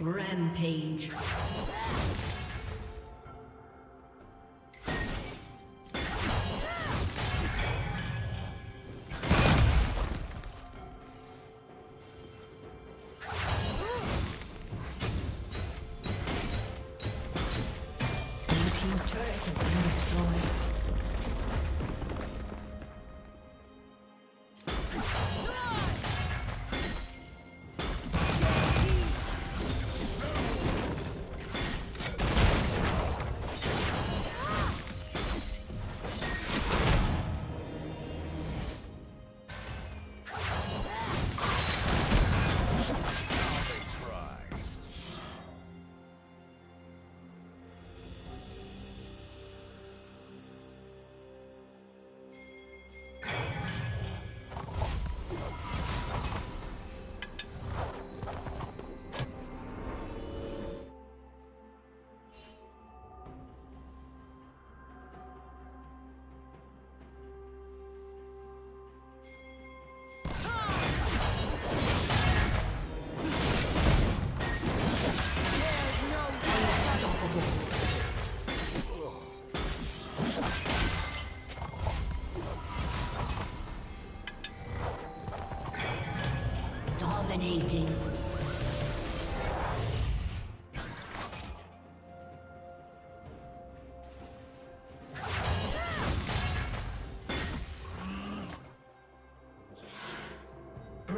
Rampage.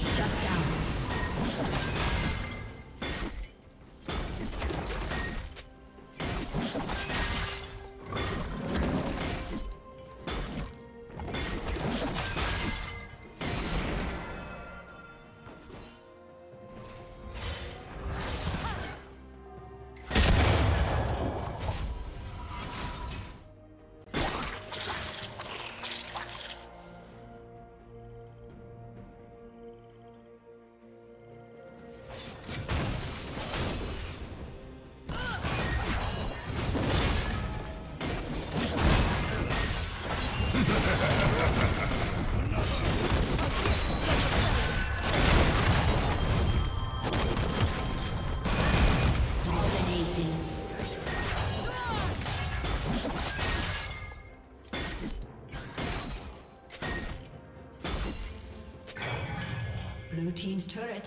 Shut down. Blue team's turret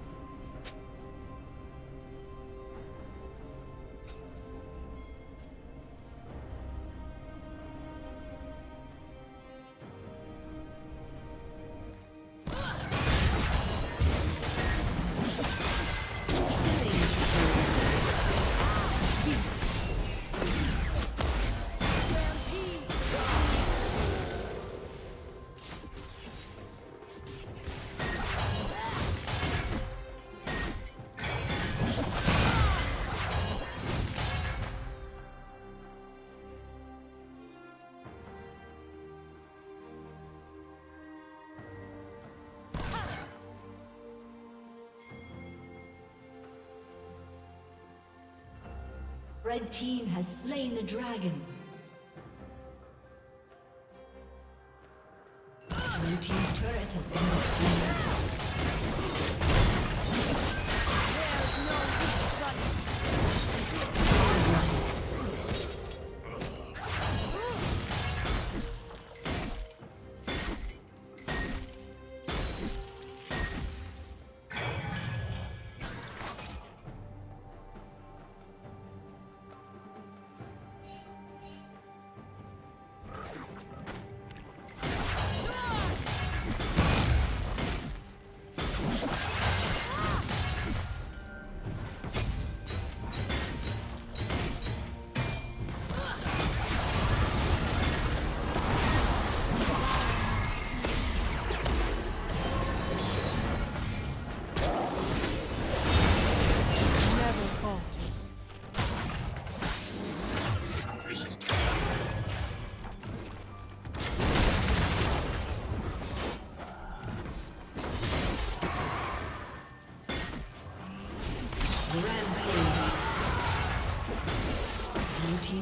Red team has slain the dragon. Blue team's turret has been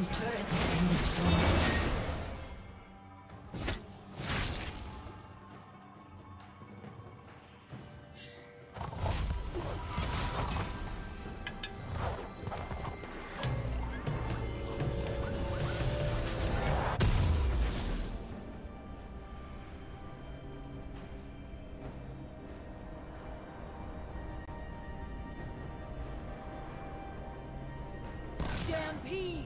team's turret has been destroyed. Stampede!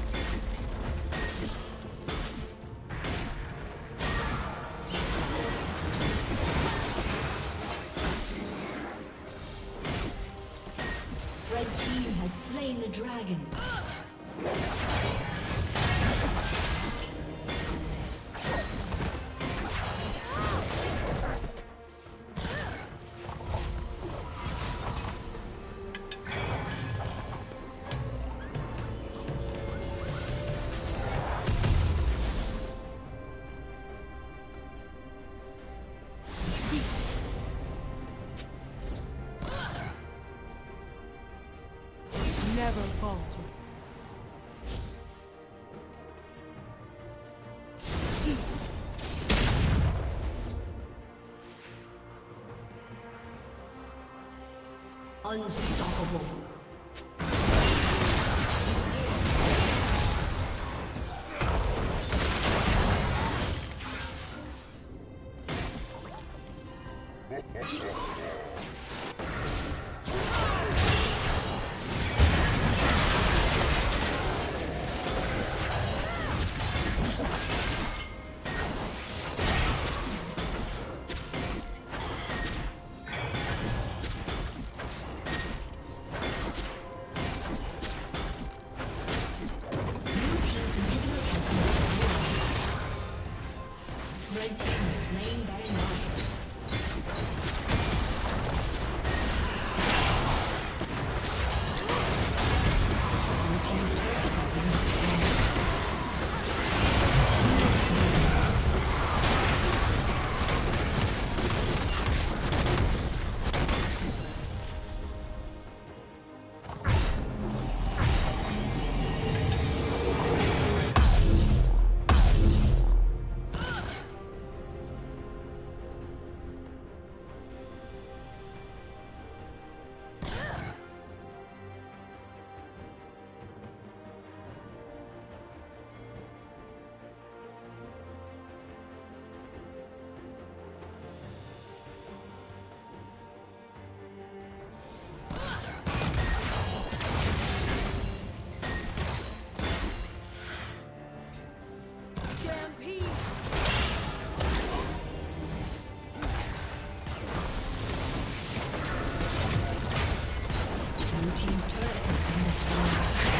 The dragon. Never falter. Peace. Unstoppable. team's turret has been destroyed.